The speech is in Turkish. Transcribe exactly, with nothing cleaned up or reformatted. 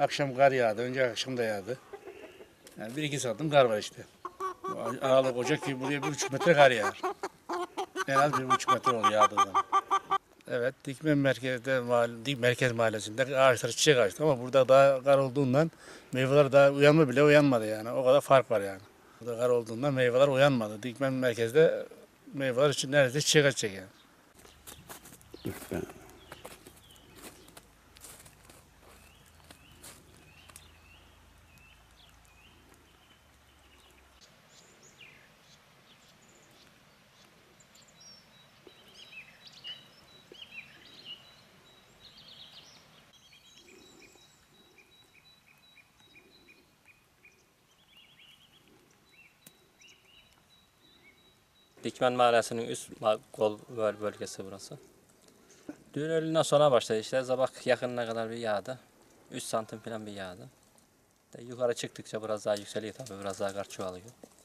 Akşam kar yağdı, önce akşam da yağdı. Yani bir iki santim kar var işte. Ağalık Ocak gibi buraya bir buçuk metre kar yağar. En az bir buçuk metre oluyor yağdığı zaman. Evet, Dikmen merkezde, merkez mahallesinde ağaçlar çiçek açtı ama burada daha kar olduğundan meyveler daha uyanma bile uyanmadı yani. O kadar fark var yani. Burada kar olduğundan meyveler uyanmadı. Dikmen merkezde meyveler için neredeyse çiçek açacak yani. Dikmen Mahallesi'nin üst kol bölgesi burası. Dün öğleden sonra başladı işte. Sabah yakınına kadar bir yağdı. üç santim falan bir yağdı. De yukarı çıktıkça biraz daha yükseliyor tabii. Biraz daha kar çoğalıyor.